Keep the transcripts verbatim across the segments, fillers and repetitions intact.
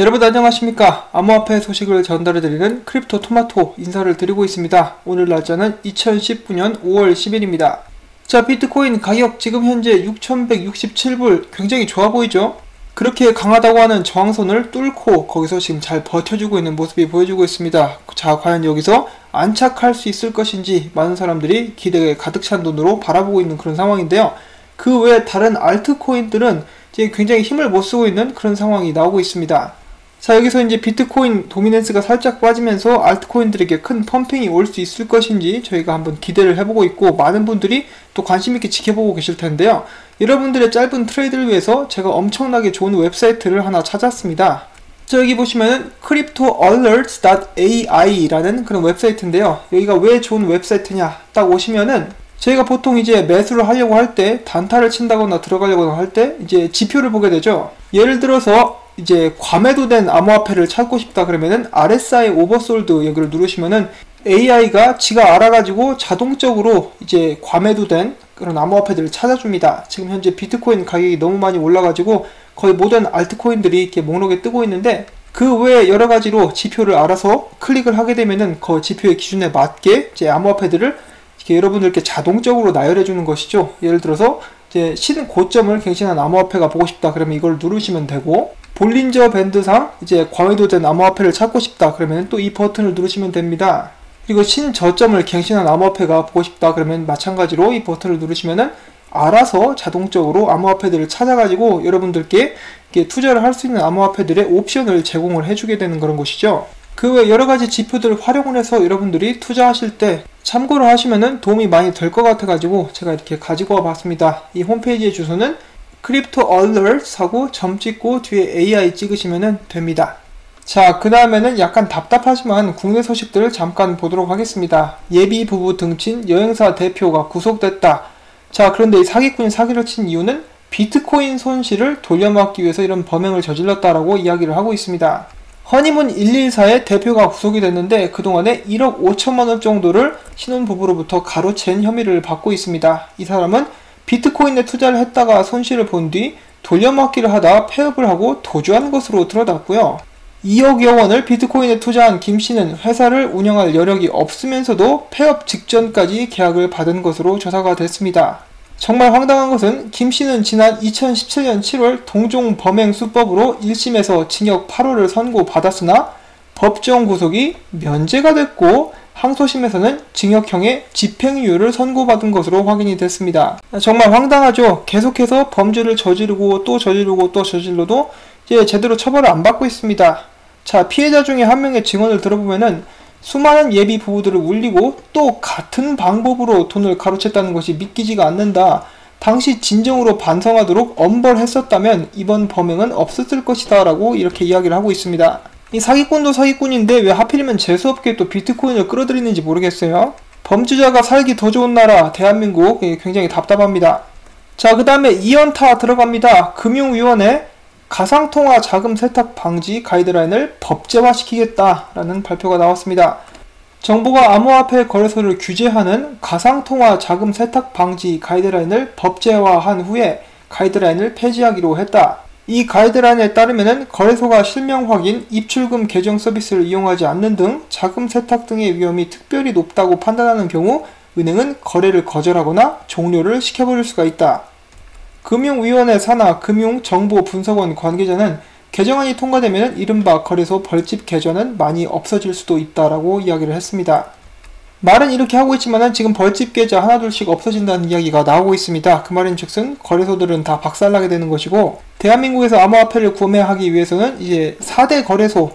여러분 안녕하십니까. 암호화폐 소식을 전달해드리는 크립토 토마토 인사를 드리고 있습니다. 오늘 날짜는 이천십구 년 오월 십 일입니다. 자, 비트코인 가격 지금 현재 육천백육십칠 불, 굉장히 좋아 보이죠? 그렇게 강하다고 하는 저항선을 뚫고 거기서 지금 잘 버텨주고 있는 모습이 보여주고 있습니다. 자, 과연 여기서 안착할 수 있을 것인지 많은 사람들이 기대에 가득 찬 눈으로 바라보고 있는 그런 상황인데요. 그 외 다른 알트코인들은 지금 굉장히 힘을 못 쓰고 있는 그런 상황이 나오고 있습니다. 자, 여기서 이제 비트코인 도미넌스가 살짝 빠지면서 알트코인들에게 큰 펌핑이 올 수 있을 것인지 저희가 한번 기대를 해보고 있고, 많은 분들이 또 관심있게 지켜보고 계실 텐데요. 여러분들의 짧은 트레이드를 위해서 제가 엄청나게 좋은 웹사이트를 하나 찾았습니다. 자, 여기 보시면은 크립토 얼럿츠 닷 에이아이 라는 그런 웹사이트인데요. 여기가 왜 좋은 웹사이트냐 딱 오시면은, 저희가 보통 이제 매수를 하려고 할 때 단타를 친다거나 들어가려고 할 때 이제 지표를 보게 되죠. 예를 들어서 이제 과매도된 암호화폐를 찾고 싶다 그러면은 알 에스 아이 오버솔드 여기를 누르시면은 에이아이가 지가 알아가지고 자동적으로 이제 과매도된 그런 암호화폐들을 찾아줍니다. 지금 현재 비트코인 가격이 너무 많이 올라가지고 거의 모든 알트코인들이 이렇게 목록에 뜨고 있는데, 그 외에 여러 가지로 지표를 알아서 클릭을 하게 되면은 그 지표의 기준에 맞게 이제 암호화폐들을 이렇게 여러분들께 자동적으로 나열해 주는 것이죠. 예를 들어서 이제 신고점을 갱신한 암호화폐가 보고 싶다 그러면 이걸 누르시면 되고, 볼린저 밴드상 이제 과매도된 암호화폐를 찾고 싶다 그러면 또 이 버튼을 누르시면 됩니다. 그리고 신저점을 갱신한 암호화폐가 보고 싶다 그러면 마찬가지로 이 버튼을 누르시면은 알아서 자동적으로 암호화폐들을 찾아가지고 여러분들께 이렇게 투자를 할 수 있는 암호화폐들의 옵션을 제공을 해주게 되는 그런 것이죠. 그 외 여러가지 지표들을 활용을 해서 여러분들이 투자하실 때 참고를 하시면은 도움이 많이 될 것 같아가지고 제가 이렇게 가지고 와봤습니다. 이 홈페이지의 주소는 크립토 얼럿츠 하고 점 찍고 뒤에 에이아이 찍으시면 됩니다. 자, 그 다음에는 약간 답답하지만 국내 소식들을 잠깐 보도록 하겠습니다. 예비 부부 등친 여행사 대표가 구속됐다. 자, 그런데 이 사기꾼이 사기를 친 이유는 비트코인 손실을 돌려막기 위해서 이런 범행을 저질렀다라고 이야기를 하고 있습니다. 허니문 일일사의 대표가 구속이 됐는데, 그동안에 일억 오천만 원 정도를 신혼부부로부터 가로챈 혐의를 받고 있습니다. 이 사람은 비트코인에 투자를 했다가 손실을 본 뒤 돌려막기를 하다 폐업을 하고 도주한 것으로 드러났고요. 이억여 원을 비트코인에 투자한 김씨는 회사를 운영할 여력이 없으면서도 폐업 직전까지 계약을 받은 것으로 조사가 됐습니다. 정말 황당한 것은 김씨는 지난 이천십칠 년 칠월 동종 범행 수법으로 일 심에서 징역 팔 월을 선고받았으나 법정 구속이 면제가 됐고, 항소심에서는 징역형의 집행유예를 선고받은 것으로 확인이 됐습니다. 정말 황당하죠. 계속해서 범죄를 저지르고 또 저지르고 또 저질러도 이제 제대로 처벌을 안 받고 있습니다. 자, 피해자 중에 한 명의 증언을 들어보면은 수많은 예비 부부들을 울리고 또 같은 방법으로 돈을 가로챘다는 것이 믿기지가 않는다. 당시 진정으로 반성하도록 엄벌했었다면 이번 범행은 없었을 것이다 라고 이렇게 이야기를 하고 있습니다. 이 사기꾼도 사기꾼인데 왜 하필이면 재수없게 또 비트코인을 끌어들이는지 모르겠어요. 범죄자가 살기 더 좋은 나라 대한민국, 굉장히 답답합니다. 자, 그 다음에 이연타 들어갑니다. 금융위원회 가상통화 자금 세탁 방지 가이드라인을 법제화시키겠다라는 발표가 나왔습니다. 정부가 암호화폐 거래소를 규제하는 가상통화 자금 세탁 방지 가이드라인을 법제화한 후에 가이드라인을 폐지하기로 했다. 이 가이드라인에 따르면 거래소가 실명 확인, 입출금 계정 서비스를 이용하지 않는 등 자금 세탁 등의 위험이 특별히 높다고 판단하는 경우 은행은 거래를 거절하거나 종료를 시켜버릴 수가 있다. 금융위원회 산하 금융정보분석원 관계자는 개정안이 통과되면 이른바 거래소 벌집 계좌는 많이 없어질 수도 있다라고 이야기를 했습니다. 말은 이렇게 하고 있지만 지금 벌집 계좌 하나둘씩 없어진다는 이야기가 나오고 있습니다. 그 말인즉슨 거래소들은 다 박살나게 되는 것이고, 대한민국에서 암호화폐를 구매하기 위해서는 이제 사 대 거래소,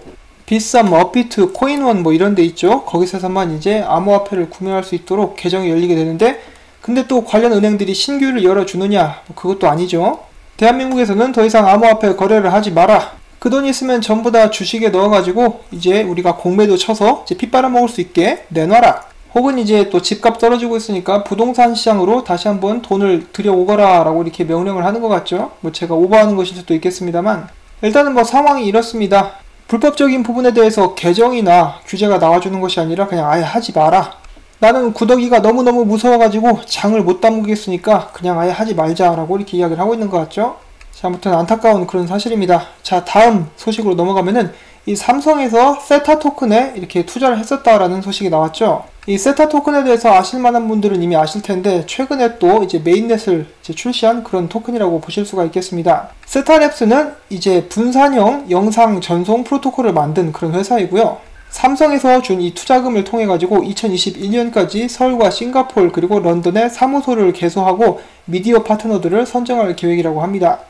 빗썸, 업비트, 코인원 뭐 이런 데 있죠. 거기서만 이제 암호화폐를 구매할 수 있도록 개정이 열리게 되는데, 근데 또 관련 은행들이 신규를 열어주느냐, 그것도 아니죠. 대한민국에서는 더 이상 암호화폐 거래를 하지 마라, 그 돈 있으면 전부 다 주식에 넣어가지고 이제 우리가 공매도 쳐서 이제 핏 빨아먹을 수 있게 내놔라, 혹은 이제 또 집값 떨어지고 있으니까 부동산 시장으로 다시 한번 돈을 들여오거라 라고 이렇게 명령을 하는 것 같죠. 뭐 제가 오버하는 것일 수도 있겠습니다만, 일단은 뭐 상황이 이렇습니다. 불법적인 부분에 대해서 개정이나 규제가 나와주는 것이 아니라 그냥 아예 하지 마라, 나는 구더기가 너무너무 무서워가지고 장을 못 담그겠으니까 그냥 아예 하지 말자라고 이렇게 이야기를 하고 있는 것 같죠. 자, 아무튼 안타까운 그런 사실입니다. 자, 다음 소식으로 넘어가면은 이 삼성에서 세타 토큰에 이렇게 투자를 했었다라는 소식이 나왔죠. 이 세타 토큰에 대해서 아실만한 분들은 이미 아실 텐데 최근에 또 이제 메인넷을 이제 출시한 그런 토큰이라고 보실 수가 있겠습니다. 세타랩스는 이제 분산형 영상 전송 프로토콜을 만든 그런 회사이고요. 삼성에서 준 이 투자금을 통해 가지고 이천이십일 년까지 서울과 싱가포르 그리고 런던에 사무소를 개소하고 미디어 파트너들을 선정할 계획이라고 합니다.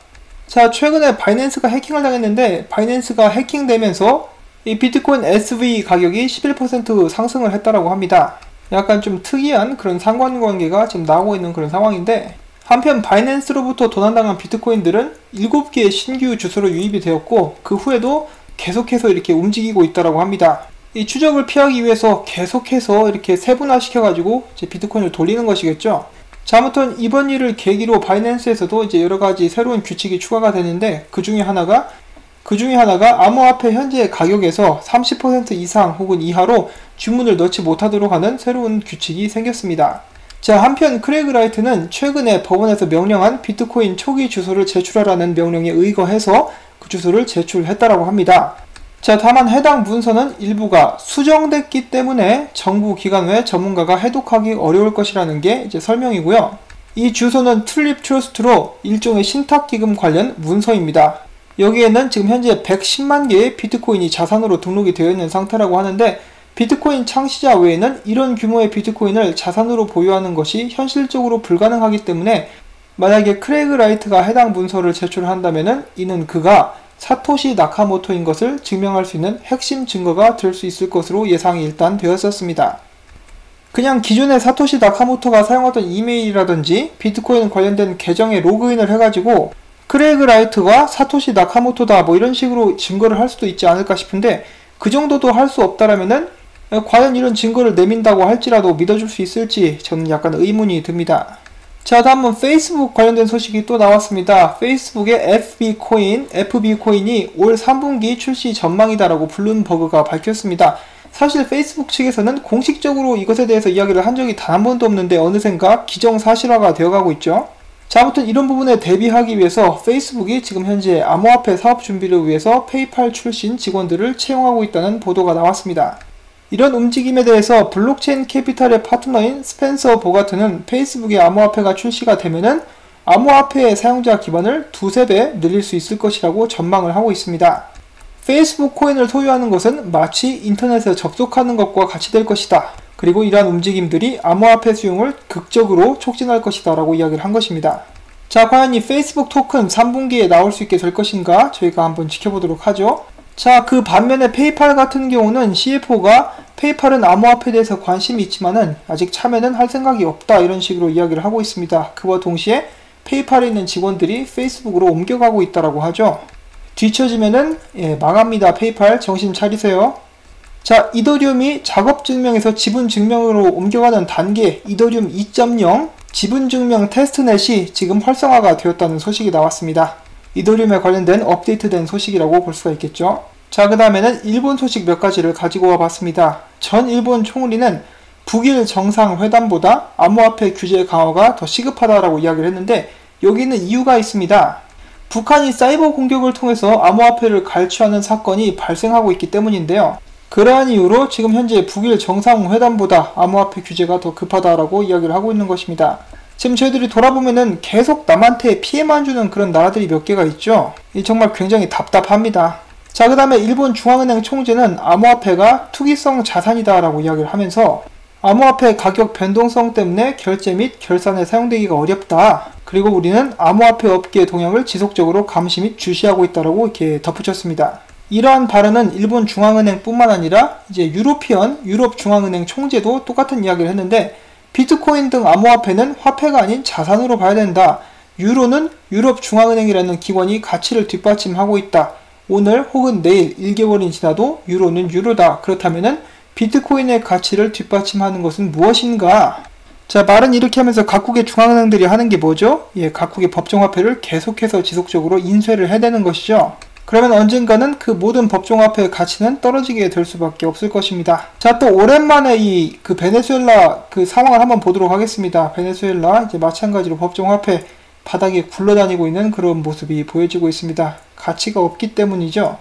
자, 최근에 바이낸스가 해킹을 당했는데 바이낸스가 해킹되면서 이 비트코인 에스브이 가격이 십일 퍼센트 상승을 했다라고 합니다. 약간 좀 특이한 그런 상관관계가 지금 나오고 있는 그런 상황인데, 한편 바이낸스로부터 도난당한 비트코인들은 일곱 개의 신규 주소로 유입이 되었고 그 후에도 계속해서 이렇게 움직이고 있다라고 합니다. 이 추적을 피하기 위해서 계속해서 이렇게 세분화시켜가지고 이제 비트코인을 돌리는 것이겠죠. 자, 아무튼 이번 일을 계기로 바이낸스에서도 이제 여러가지 새로운 규칙이 추가가 되는데 그 중에 하나가 그 중에 하나가 암호화폐 현재 가격에서 삼십 퍼센트 이상 혹은 이하로 주문을 넣지 못하도록 하는 새로운 규칙이 생겼습니다. 자, 한편 크레이그 라이트는 최근에 법원에서 명령한 비트코인 초기 주소를 제출하라는 명령에 의거해서 그 주소를 제출했다라고 합니다. 자, 다만 해당 문서는 일부가 수정됐기 때문에 정부 기관 외 전문가가 해독하기 어려울 것이라는 게 이제 설명이고요. 이 주소는 튤립 트러스트로 일종의 신탁기금 관련 문서입니다. 여기에는 지금 현재 백십만 개의 비트코인이 자산으로 등록이 되어 있는 상태라고 하는데 비트코인 창시자 외에는 이런 규모의 비트코인을 자산으로 보유하는 것이 현실적으로 불가능하기 때문에 만약에 크레이그 라이트가 해당 문서를 제출한다면 이는 그가 사토시 나카모토인 것을 증명할 수 있는 핵심 증거가 될 수 있을 것으로 예상이 일단 되었었습니다. 그냥 기존의 사토시 나카모토가 사용하던 이메일이라든지 비트코인 관련된 계정에 로그인을 해가지고 크레이그 라이트가 사토시 나카모토다 뭐 이런 식으로 증거를 할 수도 있지 않을까 싶은데 그 정도도 할 수 없다라면은 과연 이런 증거를 내민다고 할지라도 믿어줄 수 있을지 저는 약간 의문이 듭니다. 자, 다음은 페이스북 관련된 소식이 또 나왔습니다. 페이스북의 에프비 코인, 에프비 코인이 올 삼 분기 출시 전망이다라고 블룸버그가 밝혔습니다. 사실 페이스북 측에서는 공식적으로 이것에 대해서 이야기를 한 적이 단 한 번도 없는데 어느샌가 기정사실화가 되어가고 있죠. 자, 아무튼 이런 부분에 대비하기 위해서 페이스북이 지금 현재 암호화폐 사업 준비를 위해서 페이팔 출신 직원들을 채용하고 있다는 보도가 나왔습니다. 이런 움직임에 대해서 블록체인 캐피탈의 파트너인 스펜서 보가트는 페이스북의 암호화폐가 출시가 되면은 암호화폐의 사용자 기반을 두세 배 늘릴 수 있을 것이라고 전망을 하고 있습니다. 페이스북 코인을 소유하는 것은 마치 인터넷에 접속하는 것과 같이 될 것이다. 그리고 이러한 움직임들이 암호화폐 수용을 극적으로 촉진할 것이다 라고 이야기를 한 것입니다. 자, 과연 이 페이스북 토큰 삼 분기에 나올 수 있게 될 것인가 저희가 한번 지켜보도록 하죠. 자, 그 반면에 페이팔 같은 경우는 씨에프오가 페이팔은 암호화폐에 대해서 관심이 있지만은 아직 참여는 할 생각이 없다 이런 식으로 이야기를 하고 있습니다. 그와 동시에 페이팔에 있는 직원들이 페이스북으로 옮겨가고 있다라고 하죠. 뒤처지면은 예, 망합니다. 페이팔 정신 차리세요. 자, 이더리움이 작업증명에서 지분증명으로 옮겨가는 단계 이더리움 이 점 영 지분증명 테스트넷이 지금 활성화가 되었다는 소식이 나왔습니다. 이더리움에 관련된 업데이트된 소식이라고 볼 수가 있겠죠. 자, 그 다음에는 일본 소식 몇 가지를 가지고 와봤습니다. 전 일본 총리는 북일 정상회담보다 암호화폐 규제 강화가 더 시급하다라고 이야기를 했는데 여기는 이유가 있습니다. 북한이 사이버 공격을 통해서 암호화폐를 갈취하는 사건이 발생하고 있기 때문인데요. 그러한 이유로 지금 현재 북일 정상회담보다 암호화폐 규제가 더 급하다라고 이야기를 하고 있는 것입니다. 지금 저희들이 돌아보면은 계속 남한테 피해만 주는 그런 나라들이 몇 개가 있죠. 이 정말 굉장히 답답합니다. 자, 그 다음에 일본 중앙은행 총재는 암호화폐가 투기성 자산이다 라고 이야기를 하면서 암호화폐 가격 변동성 때문에 결제 및 결산에 사용되기가 어렵다. 그리고 우리는 암호화폐 업계의 동향을 지속적으로 감시 및 주시하고 있다라고 이렇게 덧붙였습니다. 이러한 발언은 일본 중앙은행 뿐만 아니라 이제 유로피언, 유럽 중앙은행 총재도 똑같은 이야기를 했는데 비트코인 등 암호화폐는 화폐가 아닌 자산으로 봐야 된다. 유로는 유럽중앙은행이라는 기관이 가치를 뒷받침하고 있다. 오늘 혹은 내일 일 개월이 지나도 유로는 유로다. 그렇다면은 비트코인의 가치를 뒷받침하는 것은 무엇인가? 자, 말은 이렇게 하면서 각국의 중앙은행들이 하는 게 뭐죠? 예, 각국의 법정화폐를 계속해서 지속적으로 인쇄를 해대는 것이죠. 그러면 언젠가는 그 모든 법정화폐의 가치는 떨어지게 될 수밖에 없을 것입니다. 자, 또 오랜만에 이 그 베네수엘라 그 상황을 한번 보도록 하겠습니다. 베네수엘라 이제 마찬가지로 법정화폐 바닥에 굴러다니고 있는 그런 모습이 보여지고 있습니다. 가치가 없기 때문이죠.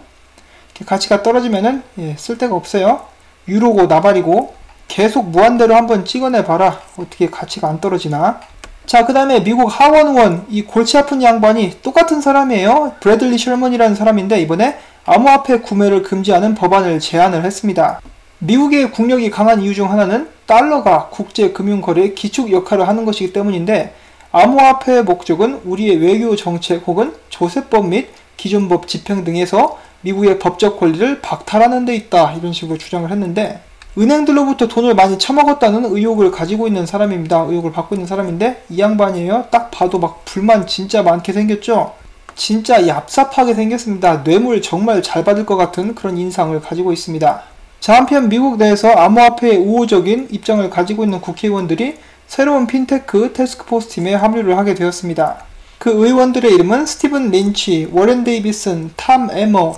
가치가 떨어지면은 예, 쓸데가 없어요. 유로고 나발이고 계속 무한대로 한번 찍어내봐라. 어떻게 가치가 안 떨어지나. 자, 그 다음에 미국 하원의원, 이 골치 아픈 양반이 똑같은 사람이에요. 브래들리 셜먼이라는 사람인데 이번에 암호화폐 구매를 금지하는 법안을 제안을 했습니다. 미국의 국력이 강한 이유 중 하나는 달러가 국제금융거래의 기축 역할을 하는 것이기 때문인데, 암호화폐의 목적은 우리의 외교정책 혹은 조세법 및 기존법 집행 등에서 미국의 법적 권리를 박탈하는 데 있다, 이런 식으로 주장을 했는데, 은행들로부터 돈을 많이 처먹었다는 의혹을 가지고 있는 사람입니다. 의혹을 받고 있는 사람인데 이 양반이에요. 딱 봐도 막 불만 진짜 많게 생겼죠. 진짜 얍삽하게 생겼습니다. 뇌물 정말 잘 받을 것 같은 그런 인상을 가지고 있습니다. 자, 한편 미국 내에서 암호화폐에 우호적인 입장을 가지고 있는 국회의원들이 새로운 핀테크 태스크포스 팀에 합류를 하게 되었습니다. 그 의원들의 이름은 스티븐 린치, 워렌 데이비슨, 톰 에머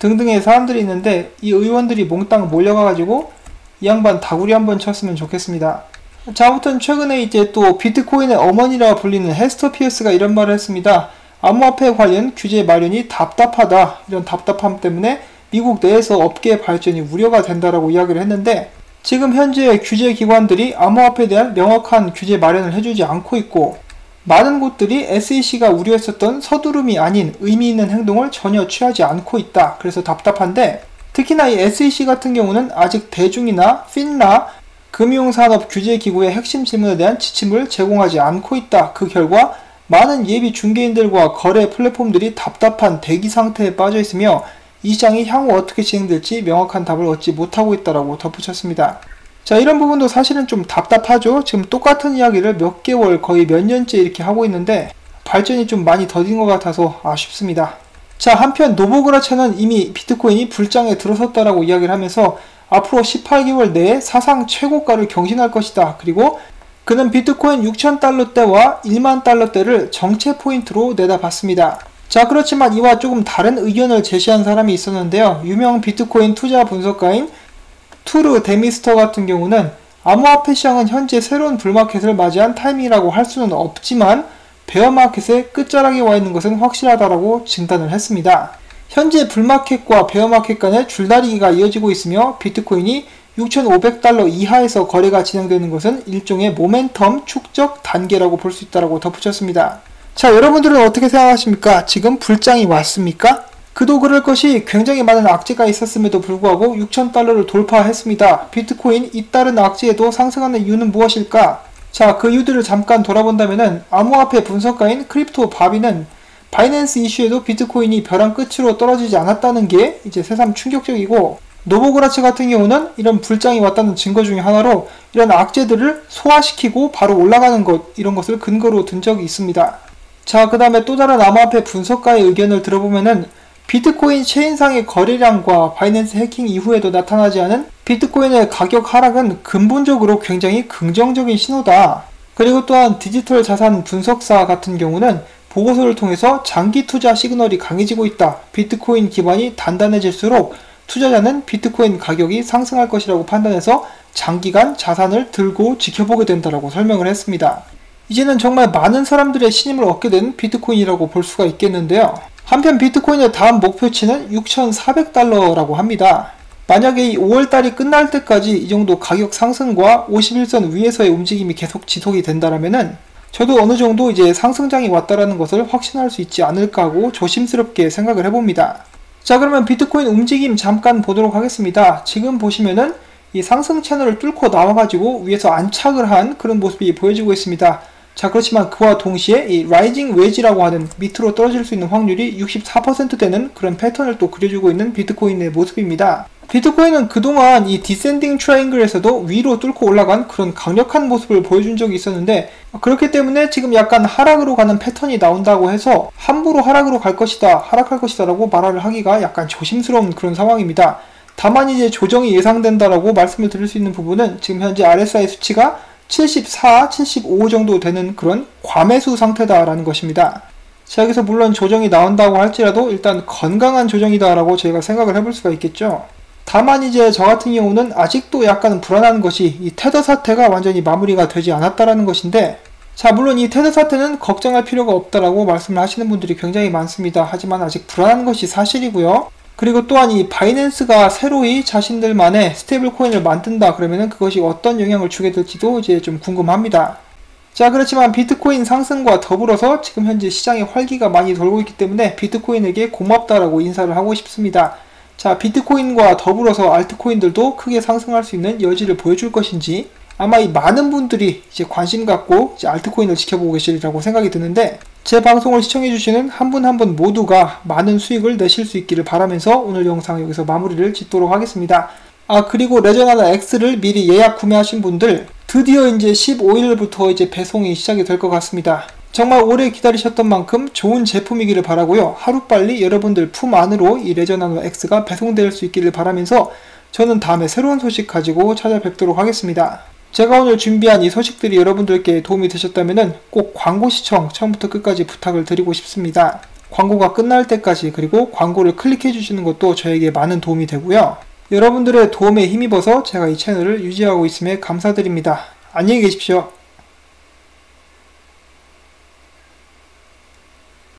등등의 사람들이 있는데, 이 의원들이 몽땅 몰려가가지고 이 양반 다구리 한번 쳤으면 좋겠습니다. 자, 아무튼 최근에 이제 또 비트코인의 어머니라 불리는 헤스터 피어스가 이런 말을 했습니다. 암호화폐 관련 규제 마련이 답답하다. 이런 답답함 때문에 미국 내에서 업계의 발전이 우려가 된다라고 이야기를 했는데, 지금 현재 규제 기관들이 암호화폐에 대한 명확한 규제 마련을 해주지 않고 있고, 많은 곳들이 에스이씨가 우려했었던 서두름이 아닌 의미 있는 행동을 전혀 취하지 않고 있다. 그래서 답답한데, 특히나 이 에스이씨 같은 경우는 아직 대중이나 핀라, 금융산업 규제기구의 핵심 질문에 대한 지침을 제공하지 않고 있다. 그 결과 많은 예비 중개인들과 거래 플랫폼들이 답답한 대기 상태에 빠져 있으며, 이 시장이 향후 어떻게 진행될지 명확한 답을 얻지 못하고 있다라고 덧붙였습니다. 자, 이런 부분도 사실은 좀 답답하죠. 지금 똑같은 이야기를 몇 개월, 거의 몇 년째 이렇게 하고 있는데 발전이 좀 많이 더딘 것 같아서 아쉽습니다. 자, 한편 노보그라츠는 이미 비트코인이 불장에 들어섰다라고 이야기를 하면서 앞으로 십팔 개월 내에 사상 최고가를 경신할 것이다. 그리고 그는 비트코인 육천 달러대와 일만 달러대를 정체 포인트로 내다봤습니다. 자, 그렇지만 이와 조금 다른 의견을 제시한 사람이 있었는데요. 유명 비트코인 투자 분석가인 투르 데미스터 같은 경우는 암호화폐 시장은 현재 새로운 불마켓을 맞이한 타이밍이라고 할 수는 없지만 베어마켓의 끝자락에 와 있는 것은 확실하다라고 진단을 했습니다. 현재 불마켓과 베어마켓 간의 줄다리기가 이어지고 있으며 비트코인이 육천오백 달러 이하에서 거래가 진행되는 것은 일종의 모멘텀 축적 단계라고 볼 수 있다고 덧붙였습니다. 자, 여러분들은 어떻게 생각하십니까? 지금 불장이 왔습니까? 그도 그럴 것이 굉장히 많은 악재가 있었음에도 불구하고 육천 달러를 돌파했습니다. 비트코인 잇따른 악재에도 상승하는 이유는 무엇일까? 자, 그 이유들을 잠깐 돌아본다면은 암호화폐 분석가인 크립토 바비는 바이낸스 이슈에도 비트코인이 벼랑 끝으로 떨어지지 않았다는 게 이제 새삼 충격적이고, 노보그라츠 같은 경우는 이런 불장이 왔다는 증거 중에 하나로 이런 악재들을 소화시키고 바로 올라가는 것, 이런 것을 근거로 든 적이 있습니다. 자, 그 다음에 또 다른 암호화폐 분석가의 의견을 들어보면은 비트코인 체인상의 거래량과 바이낸스 해킹 이후에도 나타나지 않은 비트코인의 가격 하락은 근본적으로 굉장히 긍정적인 신호다. 그리고 또한 디지털 자산 분석사 같은 경우는 보고서를 통해서 장기 투자 시그널이 강해지고 있다. 비트코인 기반이 단단해질수록 투자자는 비트코인 가격이 상승할 것이라고 판단해서 장기간 자산을 들고 지켜보게 된다라고 설명을 했습니다. 이제는 정말 많은 사람들의 신임을 얻게 된 비트코인이라고 볼 수가 있겠는데요. 한편 비트코인의 다음 목표치는 육천사백 달러라고 합니다. 만약에 이 오월달이 끝날 때까지 이 정도 가격 상승과 오십일선 위에서의 움직임이 계속 지속이 된다라면은 저도 어느 정도 이제 상승장이 왔다라는 것을 확신할 수 있지 않을까 하고 조심스럽게 생각을 해봅니다. 자, 그러면 비트코인 움직임 잠깐 보도록 하겠습니다. 지금 보시면은 이 상승 채널을 뚫고 나와가지고 위에서 안착을 한 그런 모습이 보여지고 있습니다. 자, 그렇지만 그와 동시에 이 라이징 웨지라고 하는 밑으로 떨어질 수 있는 확률이 육십사 퍼센트 되는 그런 패턴을 또 그려주고 있는 비트코인의 모습입니다. 비트코인은 그동안 이 디센딩 트라이앵글에서도 위로 뚫고 올라간 그런 강력한 모습을 보여준 적이 있었는데, 그렇기 때문에 지금 약간 하락으로 가는 패턴이 나온다고 해서 함부로 하락으로 갈 것이다, 하락할 것이다 라고 말을 하기가 약간 조심스러운 그런 상황입니다. 다만 이제 조정이 예상된다라고 말씀을 드릴 수 있는 부분은 지금 현재 알에스아이 수치가 칠십사, 칠십오 정도 되는 그런 과매수 상태다라는 것입니다. 자, 여기서 물론 조정이 나온다고 할지라도 일단 건강한 조정이다라고 저희가 생각을 해볼 수가 있겠죠. 다만 이제 저 같은 경우는 아직도 약간 불안한 것이 이 테더 사태가 완전히 마무리가 되지 않았다라는 것인데, 자, 물론 이 테더 사태는 걱정할 필요가 없다라고 말씀을 하시는 분들이 굉장히 많습니다. 하지만 아직 불안한 것이 사실이고요. 그리고 또한 이 바이낸스가 새로이 자신들만의 스테이블 코인을 만든다 그러면은 그것이 어떤 영향을 주게 될지도 이제 좀 궁금합니다. 자, 그렇지만 비트코인 상승과 더불어서 지금 현재 시장에 활기가 많이 돌고 있기 때문에 비트코인에게 고맙다라고 인사를 하고 싶습니다. 자, 비트코인과 더불어서 알트코인들도 크게 상승할 수 있는 여지를 보여줄 것인지, 아마 이 많은 분들이 이제 관심 갖고 이제 알트코인을 지켜보고 계시리라고 생각이 드는데, 제 방송을 시청해주시는 한 분 한 분 모두가 많은 수익을 내실 수 있기를 바라면서 오늘 영상 여기서 마무리를 짓도록 하겠습니다. 아, 그리고 레저나다 X를 미리 예약 구매하신 분들, 드디어 이제 십오일부터 이제 배송이 시작이 될 것 같습니다. 정말 오래 기다리셨던 만큼 좋은 제품이기를 바라고요. 하루빨리 여러분들 품 안으로 이 레저나노 X가 배송될 수 있기를 바라면서 저는 다음에 새로운 소식 가지고 찾아뵙도록 하겠습니다. 제가 오늘 준비한 이 소식들이 여러분들께 도움이 되셨다면 꼭 광고 시청 처음부터 끝까지 부탁을 드리고 싶습니다. 광고가 끝날 때까지, 그리고 광고를 클릭해 주시는 것도 저에게 많은 도움이 되고요. 여러분들의 도움에 힘입어서 제가 이 채널을 유지하고 있음에 감사드립니다. 안녕히 계십시오.